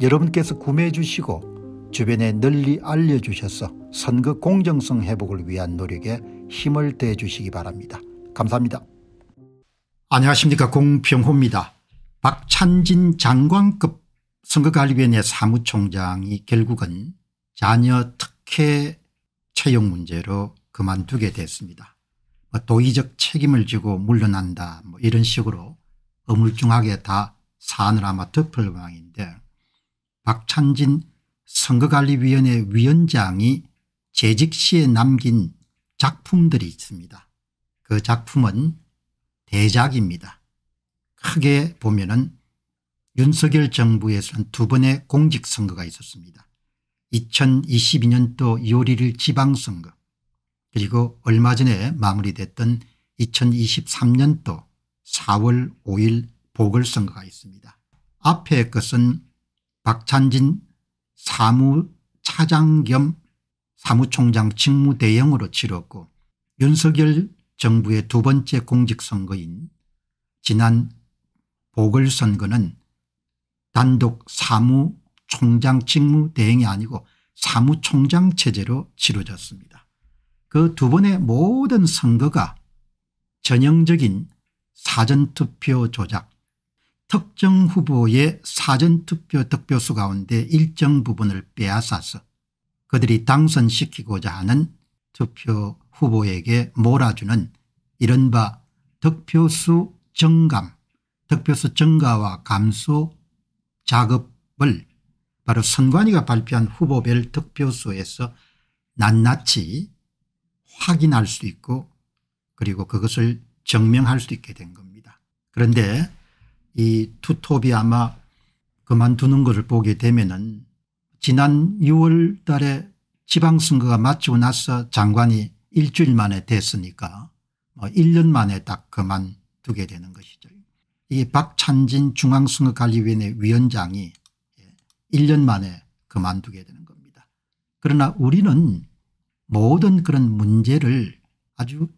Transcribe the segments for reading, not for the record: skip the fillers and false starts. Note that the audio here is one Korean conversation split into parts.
여러분께서 구매해 주시고 주변에 널리 알려주셔서 선거 공정성 회복을 위한 노력에 힘을 더해 주시기 바랍니다. 감사합니다. 안녕하십니까, 공병호입니다. 박찬진 장관급 선거관리위원회 사무총장이 결국은 자녀 특혜 채용 문제로 그만두게 됐습니다. 도의적 책임을 지고 물러난다 뭐 이런 식으로 어물쩡하게 다 사안을 아마 덮을 모양인데, 박찬진 선거관리위원회 위원장이 재직 시에 남긴 작품들이 있습니다. 그 작품은 대작입니다. 크게 보면은 윤석열 정부에서는 두 번의 공직선거가 있었습니다. 2022년도 2월 1일 지방선거, 그리고 얼마 전에 마무리됐던 2023년도 4월 5일 보궐선거가 있습니다. 앞에 것은 박찬진 사무차장 겸 사무총장 직무대행으로 치렀고, 윤석열 정부의 두 번째 공직선거인 지난 보궐선거는 단독 사무총장 직무대행이 아니고 사무총장 체제로 치러졌습니다. 그 두 번의 모든 선거가 전형적인 사전투표 조작, 특정 후보의 사전투표 득표수 가운데 일정 부분을 빼앗아서 그들이 당선시키고자 하는 투표 후보에게 몰아주는 이른바 득표수 증감, 득표수 증가와 감소 작업을 바로 선관위가 발표한 후보별 득표수에서 낱낱이 확인할 수 있고 그리고 그것을 증명할 수 있게 된 겁니다. 그런데 이 투톱이 아마 그만두는 것을 보게 되면은 지난 6월 달에 지방선거가 마치고 나서 장관이 일주일 만에 됐으니까 1년 만에 딱 그만두게 되는 것이죠. 이 박찬진 중앙선거관리위원회 위원장이 1년 만에 그만두게 되는 겁니다. 그러나 우리는 모든 그런 문제를 아주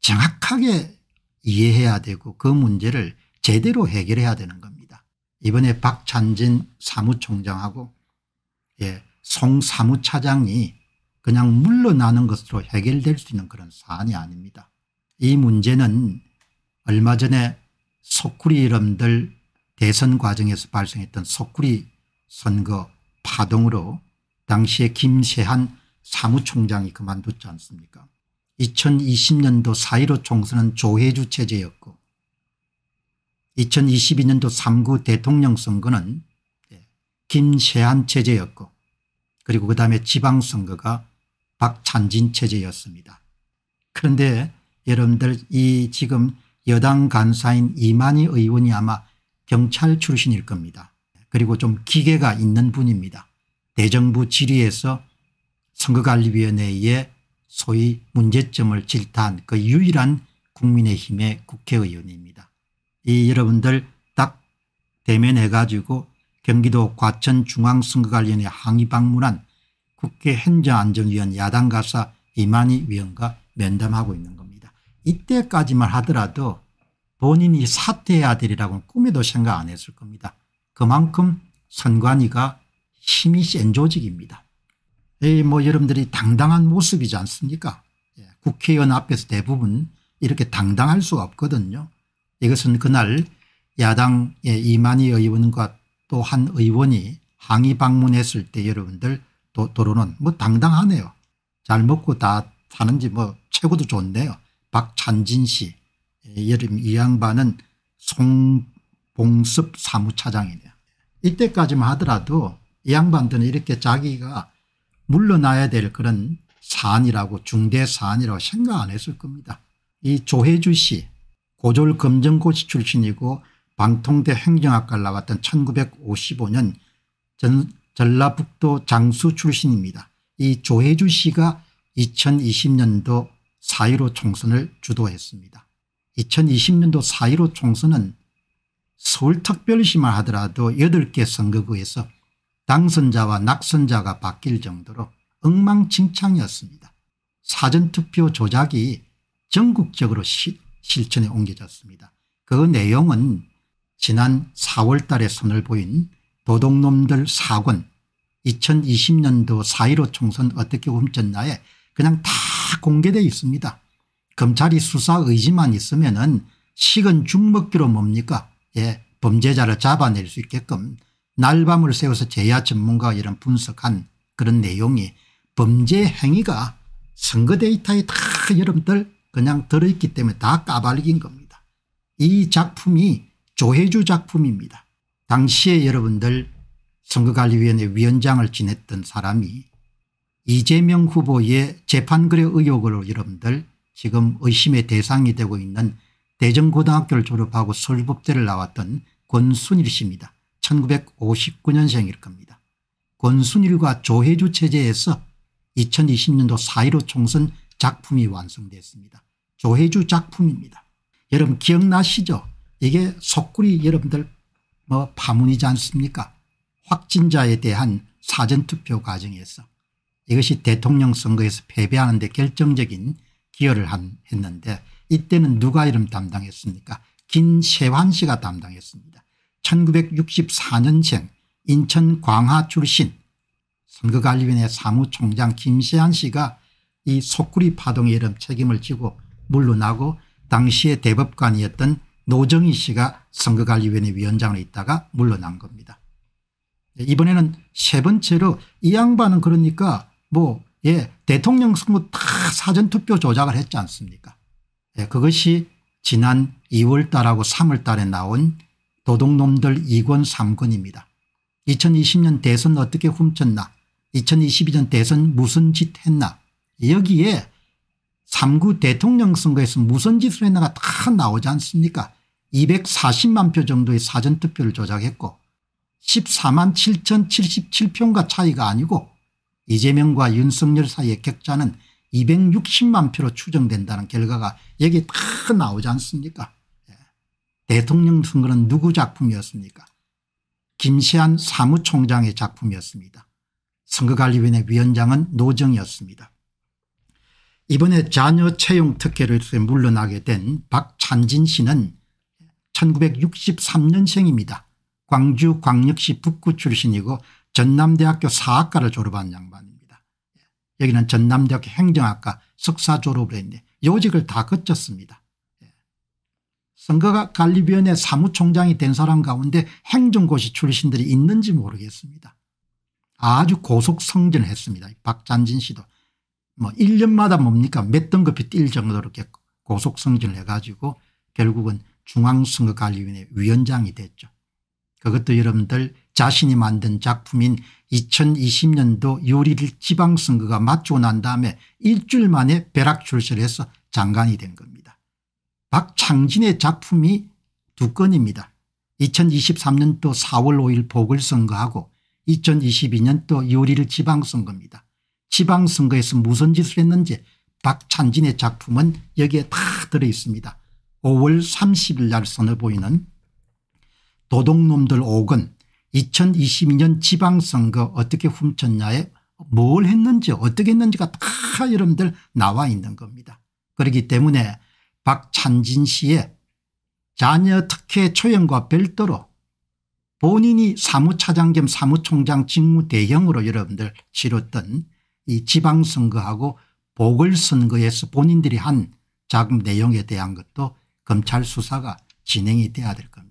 정확하게 이해해야 되고 그 문제를 제대로 해결해야 되는 겁니다. 이번에 박찬진 사무총장하고 송 사무차장이 그냥 물러나는 것으로 해결될 수 있는 그런 사안이 아닙니다. 이 문제는 얼마 전에 소쿠리 이름들 대선 과정에서 발생했던 소쿠리 선거 파동으로 당시에 김세환 사무총장이 그만뒀지 않습니까? 2020년도 4.15 총선은 조혜주 체제였고 2022년도 3구 대통령 선거는 김시안 체제였고 그리고 그다음에 지방선거가 박찬진 체제였습니다. 그런데 여러분들 이 지금 여당 간사인 이만희 의원이 아마 경찰 출신일 겁니다. 그리고 좀 기계가 있는 분입니다. 대정부 질의에서 선거관리위원회의 소위 문제점을 질타한 그 유일한 국민의힘의 국회의원입니다. 이 여러분들 딱 대면해가지고 경기도 과천중앙선거관리위원회 항의 방문한 국회 행정안전위원 야당 가사 이만희 위원과 면담하고 있는 겁니다. 이때까지만 하더라도 본인이 사퇴해야 되리라고는 꿈에도 생각 안 했을 겁니다. 그만큼 선관위가 힘이 센 조직입니다. 뭐 여러분들이 당당한 모습이지 않습니까? 국회의원 앞에서 대부분 이렇게 당당할 수가 없거든요. 이것은 그날 야당의 이만희 의원과 또 한 의원이 항의 방문했을 때 여러분들 도로는 뭐 당당하네요. 잘 먹고 다 사는지 뭐 최고도 좋네요. 박찬진 씨, 여름 이 양반은 송봉섭 사무차장이네요. 이때까지만 하더라도 이 양반들은 이렇게 자기가 물러나야 될 그런 사안이라고 중대 사안이라고 생각 안 했을 겁니다. 이 조혜주 씨 고졸 검정고시 출신이고 방통대 행정학과를 나왔던 1955년 전 전라북도 장수 출신입니다. 이 조혜주 씨가 2020년도 4.15 총선을 주도했습니다. 2020년도 4.15 총선은 서울특별시만 하더라도 8개 선거구에서 당선자와 낙선자가 바뀔 정도로 엉망진창이었습니다. 사전투표 조작이 전국적으로 실천에 옮겨졌습니다. 그 내용은 지난 4월 달에 선을 보인 도둑놈들 4권 2020년도 4.15 총선 어떻게 훔쳤나에 그냥 다 공개되어 있습니다. 검찰이 수사 의지만 있으면은 식은 죽 먹기로 뭡니까? 예, 범죄자를 잡아낼 수 있게끔 날밤을 새워서 재야 전문가와 이런 분석한 그런 내용이 범죄 행위가 선거 데이터에 다 여러분들 그냥 들어있기 때문에 다 까발린 겁니다. 이 작품이 조혜주 작품입니다. 당시에 여러분들 선거관리위원회 위원장을 지냈던 사람이 이재명 후보의 재판거래 의혹으로 여러분들 지금 의심의 대상이 되고 있는 대전고등학교를 졸업하고 서울법대를 나왔던 권순일 씨입니다. 1959년생일 겁니다. 권순일과 조혜주 체제에서 2020년도 4.15 총선 작품이 완성됐습니다. 조혜주 작품입니다. 여러분 기억나시죠? 이게 속구리 여러분들 뭐 파문이지 않습니까? 확진자에 대한 사전투표 과정에서 이것이 대통령 선거에서 패배하는 데 결정적인 기여를 했는데 이때는 누가 이름 담당했습니까? 김세환 씨가 담당했습니다. 1964년생 인천 광하 출신 선거관리위원회 사무총장 김시안 씨가 이 속구리 파동의 이름 책임을 지고 물러나고 당시의 대법관이었던 노정희 씨가 선거관리위원회 위원장으로 있다가 물러난 겁니다. 이번에는 세 번째로 이 양반은 그러니까 뭐 예, 대통령 선거 다 사전투표 조작을 했지 않습니까? 예, 그것이 지난 2월달하고 3월달에 나온 도둑놈들 2권 3권입니다. 2020년 대선 어떻게 훔쳤나, 2022년 대선 무슨 짓 했나, 여기에 3구 대통령 선거에서 무슨 짓을 했나가 다 나오지 않습니까? 240만 표 정도의 사전투표를 조작했고 14만 7,077표가 차이가 아니고 이재명과 윤석열 사이의 격차는 260만 표로 추정된다는 결과가 여기 다 나오지 않습니까? 예. 대통령 선거는 누구 작품이었습니까? 김시안 사무총장의 작품이었습니다. 선거관리위원회 위원장은 노정이었습니다. 이번에 자녀 채용 특혜를 물러나게 된 박찬진 씨는 1963년생입니다. 광주 광역시 북구 출신이고 전남대학교 사학과를 졸업한 양반입니다. 여기는 전남대학교 행정학과 석사 졸업을 했는데 요직을 다 거쳤습니다. 선거관리위원회 사무총장이 된 사람 가운데 행정고시 출신들이 있는지 모르겠습니다. 아주 고속성장을 했습니다. 박찬진 씨도 뭐 1년마다 뭡니까 몇 등급이 뛸 정도로 이렇게 고속성장을 해가지고 결국은 중앙선거관리위원회 위원장이 됐죠. 그것도 여러분들 자신이 만든 작품인 2020년도 6월 1일 지방선거가 맞추고 난 다음에 일주일 만에 벼락 출세해서 장관이 된 겁니다. 박창진의 작품이 두 건입니다. 2023년도 4월 5일 보궐선거하고 2022년도 6월 1일 지방선거입니다. 지방선거에서 무슨 짓을 했는지 박찬진의 작품은 여기에 다 들어있습니다. 5월 30일 날 선을 보이는 도둑놈들 5권 2022년 지방선거 어떻게 훔쳤냐에 뭘 했는지 어떻게 했는지가 다 여러분들 나와 있는 겁니다. 그렇기 때문에 박찬진 씨의 자녀 특혜 초연과 별도로 본인이 사무차장 겸 사무총장 직무 대행으로 여러분들 치렀던 이 지방선거하고 보궐선거에서 본인들이 한 자금 내용에 대한 것도 검찰 수사가 진행이 돼야 될 겁니다.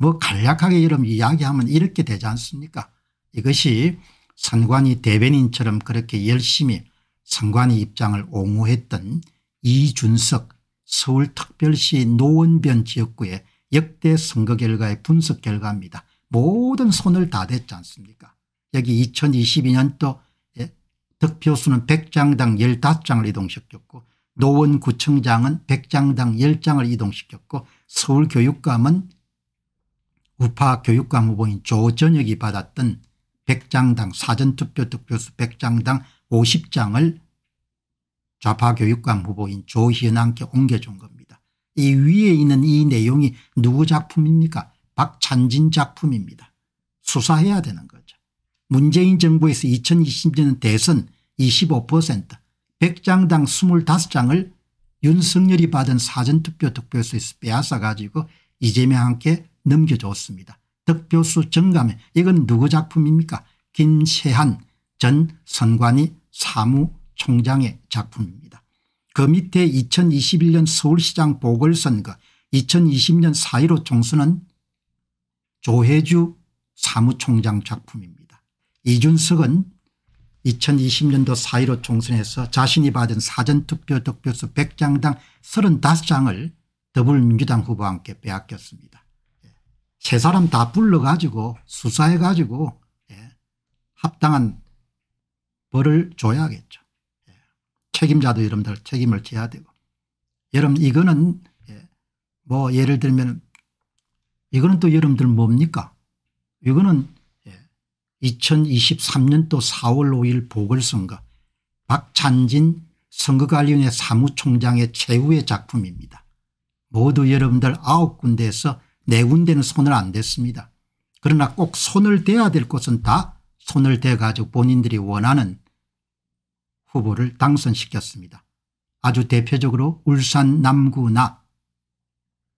뭐 간략하게 여러분 이야기하면 이렇게 되지 않습니까? 이것이 선관위 대변인처럼 그렇게 열심히 선관위 입장을 옹호했던 이준석 서울특별시 노원변 지역구의 역대 선거 결과의 분석 결과입니다. 모든 손을 다 댔지 않습니까? 여기 2022년도 득표수는 100장당 15장을 이동시켰고 노원구청장은 100장당 10장을 이동시켰고 서울교육감은 우파 교육감 후보인 조전혁이 받았던 100장당 사전투표 득표수 100장당 50장을 좌파교육감 후보인 조희연한테 옮겨준 겁니다. 이 위에 있는 이 내용이 누구 작품입니까? 박찬진 작품입니다. 수사해야 되는 거죠. 문재인 정부에서 2020년 대선 25% 100장당 25장을 윤석열이 받은 사전투표 득표수에서 빼앗아 가지고 이재명한테 넘겨줬습니다. 득표수 증감에 이건 누구 작품입니까? 김시안 전 선관위 사무총장의 작품입니다. 그 밑에 2021년 서울시장 보궐선거 2020년 4.15 총선은 조혜주 사무총장 작품입니다. 이준석은 2020년도 4.15 총선에서 자신이 받은 사전투표 득표수 100장당 35장을 더불어민주당 후보와 함께 빼앗겼습니다. 세 사람 다 불러가지고 수사해가지고 합당한 벌을 줘야겠죠. 책임자도 여러분들 책임을 져야 되고. 여러분 이거는 뭐 예를 들면 이거는 또 여러분들 뭡니까? 이거는 2023년도 4월 5일 보궐선거 박찬진 선거관리위원회 사무총장의 최후의 작품입니다. 모두 여러분들 9군데에서 4군데는 손을 안 댔습니다. 그러나 꼭 손을 대야 될 곳은 다 손을 대가지고 본인들이 원하는 후보를 당선시켰습니다. 아주 대표적으로 울산 남구나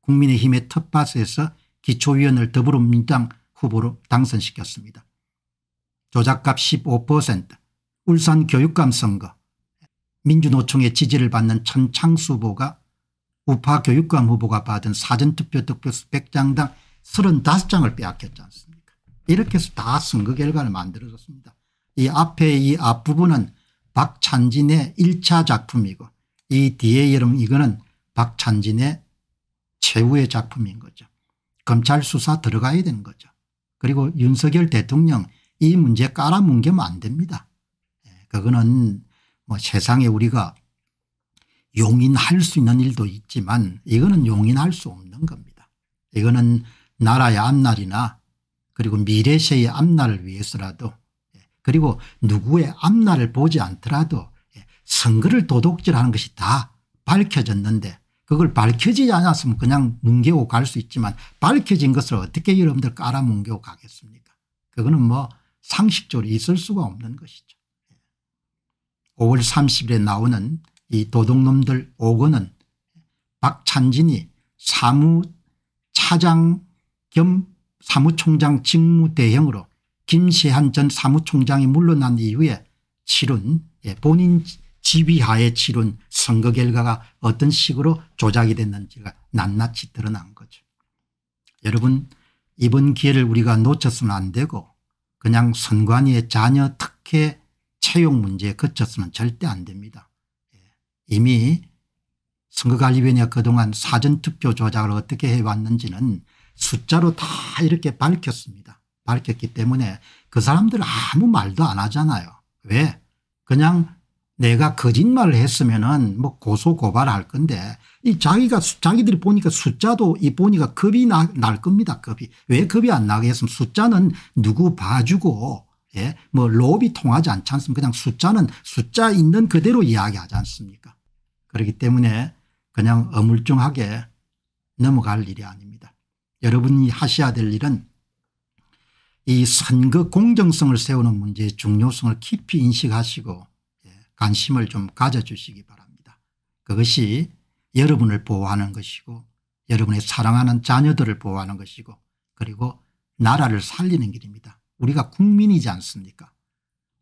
국민의힘의 텃밭에서 기초위원을 더불어민주당 후보로 당선시켰습니다. 조작값 15% 울산 교육감 선거 민주노총의 지지를 받는 천창수 후보가 우파 교육감 후보가 받은 사전투표 득표수 100장당 35장을 빼앗겼지 않습니까? 이렇게 해서 다 선거 결과를 만들어졌습니다. 이 앞에 이 앞부분은 박찬진의 1차 작품이고 이 뒤에 여러분 이거는 박찬진의 최후의 작품인 거죠. 검찰 수사 들어가야 되는 거죠. 그리고 윤석열 대통령 이 문제 깔아뭉개면 안 됩니다. 그거는 뭐 세상에 우리가 용인할 수 있는 일도 있지만 이거는 용인할 수 없는 겁니다. 이거는 나라의 앞날이나 그리고 미래세의 앞날을 위해서라도 그리고 누구의 앞날을 보지 않더라도 선거를 도둑질하는 것이 다 밝혀졌는데 그걸 밝혀지지 않았으면 그냥 뭉개고 갈 수 있지만 밝혀진 것을 어떻게 여러분들 깔아뭉개고 가겠습니까? 그거는 뭐 상식적으로 있을 수가 없는 것이죠. 5월 30일에 나오는 이 도둑놈들 5권은 박찬진이 사무차장 겸 사무총장 직무대행으로 김시한 전 사무총장이 물러난 이후에 치룬 본인 지휘하에 치룬 선거 결과가 어떤 식으로 조작이 됐는지가 낱낱이 드러난 거죠. 여러분 이번 기회를 우리가 놓쳐서는 안 되고 그냥 선관위의 자녀 특혜 채용 문제에 그쳐서는 절대 안 됩니다. 이미 선거관리위원회가 그동안 사전투표 조작을 어떻게 해왔는지는 숫자로 다 이렇게 밝혔습니다. 밝혔기 때문에 그 사람들 아무 말도 안 하잖아요. 왜? 그냥 내가 거짓말을 했으면은 뭐 고소 고발할 건데 이 자기들이 보니까 숫자도 이 보니까 겁이 날 겁니다. 겁이. 왜 겁이 안 나게 했으면 숫자는 누구 봐주고 뭐 로비 통하지 않지 않습니까? 그냥 숫자는 숫자 있는 그대로 이야기하지 않습니까? 그렇기 때문에 그냥 어물쩡하게 넘어갈 일이 아닙니다. 여러분이 하셔야 될 일은 이 선거 공정성을 세우는 문제의 중요성을 깊이 인식하시고 관심을 좀 가져주시기 바랍니다. 그것이 여러분을 보호하는 것이고 여러분의 사랑하는 자녀들을 보호하는 것이고 그리고 나라를 살리는 길입니다. 우리가 국민이지 않습니까?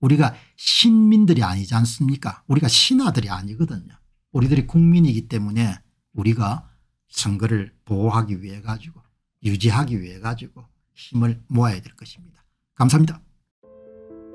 우리가 신민들이 아니지 않습니까? 우리가 신하들이 아니거든요. 우리들이 국민이기 때문에 우리가 선거를 보호하기 위해 가지고 유지하기 위해 가지고 힘을 모아야 될 것입니다. 감사합니다.